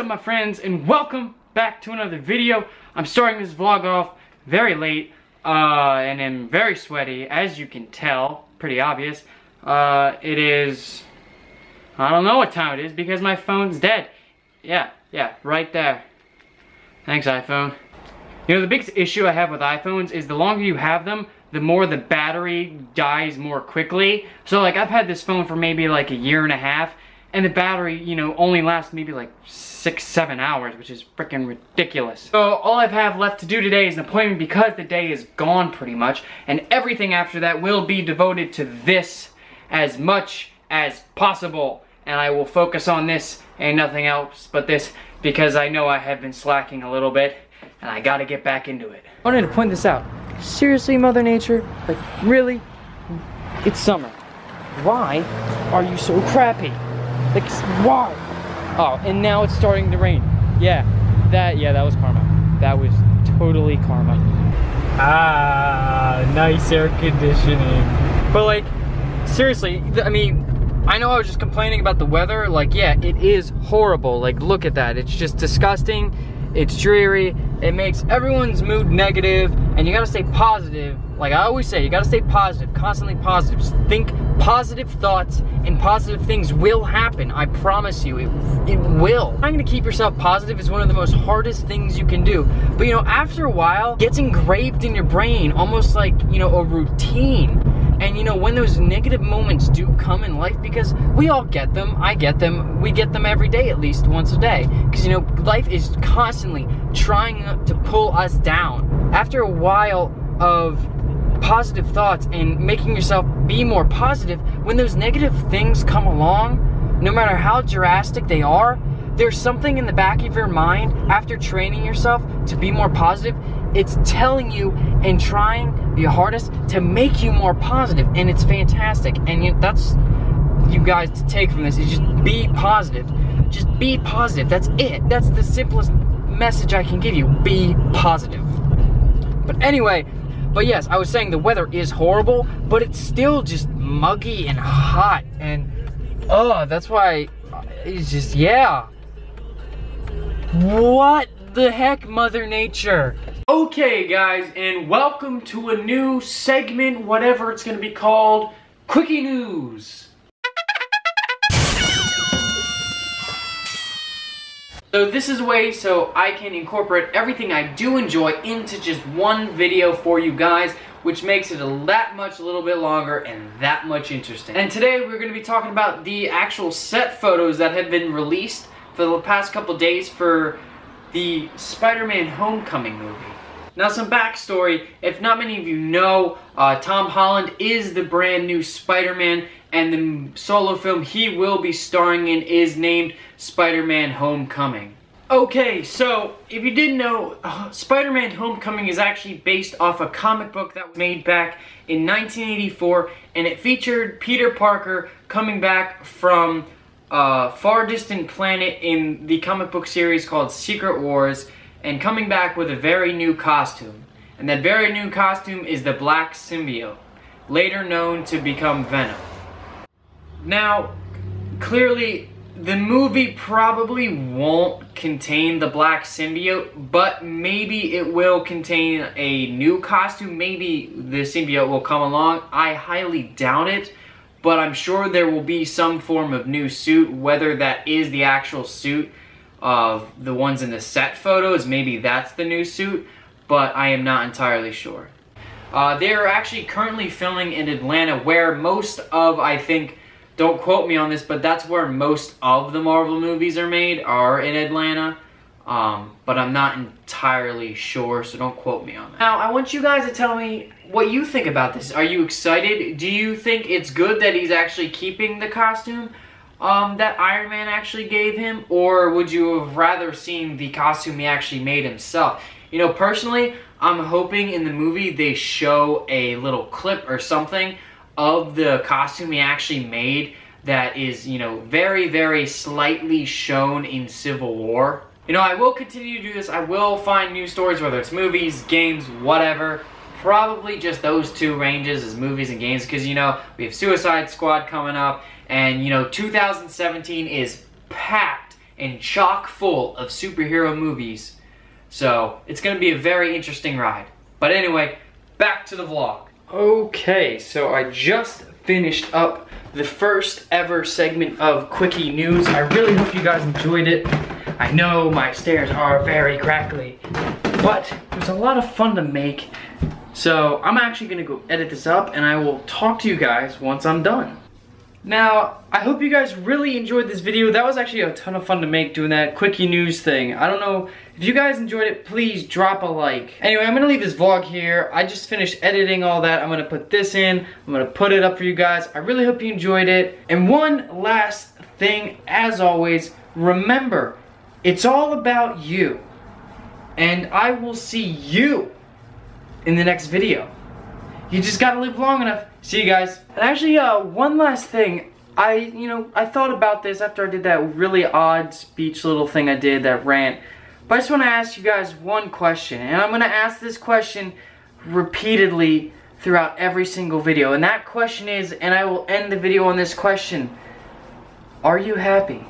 up, my friends, and welcome back to another video. I'm starting this vlog off very late, and I'm very sweaty, as you can tell. Pretty obvious. It is... I don't know what time it is because my phone's dead. Yeah, right there. Thanks, iPhone. You know, the biggest issue I have with iPhones is the longer you have them, the more the battery dies more quickly. So, like, I've had this phone for maybe, like, a year and a half, and the battery, you know, only lasts maybe, like, 6-7 hours, which is freaking ridiculous. So, all I have left to do today is an appointment because the day is gone, pretty much, and everything after that will be devoted to this as much as possible, and I will focus on this and nothing else but this because I know I have been slacking a little bit, and I gotta get back into it. I wanted to point this out. Seriously, Mother Nature? Like, really? It's summer. Why are you so crappy? Like, why? Oh, and now it's starting to rain. Yeah, that was karma. That was totally karma. Ah, nice air conditioning. But, like, seriously, I mean, I know I was just complaining about the weather. Like, yeah, it is horrible. Like, look at that. It's just disgusting. It's dreary. It makes everyone's mood negative, and you gotta stay positive. Like I always say, you gotta stay positive, constantly positive. Just think positive thoughts, and positive things will happen. I promise you, it will. Trying to keep yourself positive is one of the most hardest things you can do. But you know, after a while, it gets engraved in your brain, almost like, you know, a routine. And you know, when those negative moments do come in life, because we all get them, I get them, we get them every day, at least once a day. Because you know, life is constantly trying to pull us down. After a while of positive thoughts and making yourself be more positive, when those negative things come along, no matter how drastic they are, there's something in the back of your mind, after training yourself to be more positive, it's telling you and trying your hardest to make you more positive, and it's fantastic. And you, that's you guys to take from this, is just be positive. Just be positive, that's it. That's the simplest message I can give you, be positive. But anyway, but yes, I was saying the weather is horrible, but it's still just muggy and hot, and oh, that's why it's just, yeah. What the heck, Mother Nature? Okay guys, and welcome to a new segment, whatever it's going to be called, Quickie News. So this is a way so I can incorporate everything I do enjoy into just one video for you guys, which makes it a little bit longer and that much interesting. And today we're going to be talking about the actual set photos that have been released for the past couple days for the Spider-Man Homecoming movie. Now, some backstory, if not many of you know, Tom Holland is the brand new Spider-Man, and the solo film he will be starring in is named Spider-Man Homecoming. Okay, so if you didn't know, Spider-Man Homecoming is actually based off a comic book that was made back in 1984, and it featured Peter Parker coming back from a far distant planet in the comic book series called Secret Wars, and coming back with a very new costume. And that very new costume is the Black Symbiote, later known to become Venom. Now, clearly, the movie probably won't contain the Black Symbiote, but maybe it will contain a new costume. Maybe the symbiote will come along. I highly doubt it, but I'm sure there will be some form of new suit, whether that is the actual suit of the ones in the set photos, maybe that's the new suit, but I am not entirely sure. They are actually currently filming in Atlanta, where most of, I think, don't quote me on this, but that's where most of the Marvel movies are made, are in Atlanta. But I'm not entirely sure, so don't quote me on that. Now, I want you guys to tell me what you think about this. Are you excited? Do you think it's good that he's actually keeping the costume that Iron Man actually gave him? Or would you have rather seen the costume he actually made himself? You know, personally, I'm hoping in the movie they show a little clip or something of the costume he actually made that is, you know, very, very slightly shown in Civil War. You know, I will continue to do this. I will find new stories, whether it's movies, games, whatever. Probably just those two ranges, as movies and games, because, you know, we have Suicide Squad coming up, and, you know, 2017 is packed and chock full of superhero movies. So it's going to be a very interesting ride. But anyway, back to the vlog. Okay, so I just finished up the first ever segment of Quickie News. I really hope you guys enjoyed it. I know my stairs are very crackly, but it was a lot of fun to make. So I'm actually going to go edit this up and I will talk to you guys once I'm done. Now, I hope you guys really enjoyed this video. That was actually a ton of fun to make, doing that Quickie News thing. I don't know. If you guys enjoyed it, please drop a like. Anyway, I'm going to leave this vlog here. I just finished editing all that. I'm going to put this in. I'm going to put it up for you guys. I really hope you enjoyed it. And one last thing, as always, remember, it's all about you. And I will see you in the next video. You just gotta live long enough. See you guys. And actually, one last thing. I thought about this after I did that really odd speech little thing I did, that rant. But I just want to ask you guys one question. And I'm going to ask this question repeatedly throughout every single video. And that question is, and I will end the video on this question: are you happy?